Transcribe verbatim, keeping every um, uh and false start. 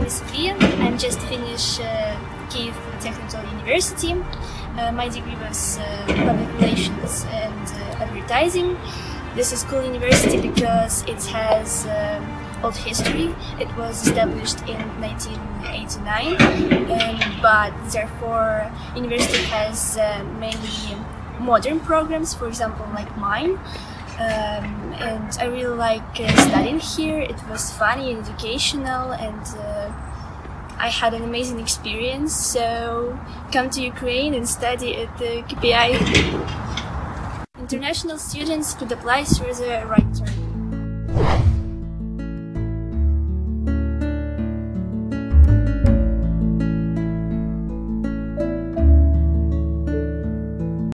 name is Sofia. I'm just finished uh, Kyiv Technical University. Uh, my degree was uh, public relations and uh, advertising. This is a cool university because it has um, old history. It was established in nineteen eighty-nine, um, but therefore university has uh, many modern programs, for example like mine. Um, and I really like uh, studying here. It was funny and educational, and uh, I had an amazing experience. So come to Ukraine and study at the K P I. International students could apply through the right turn.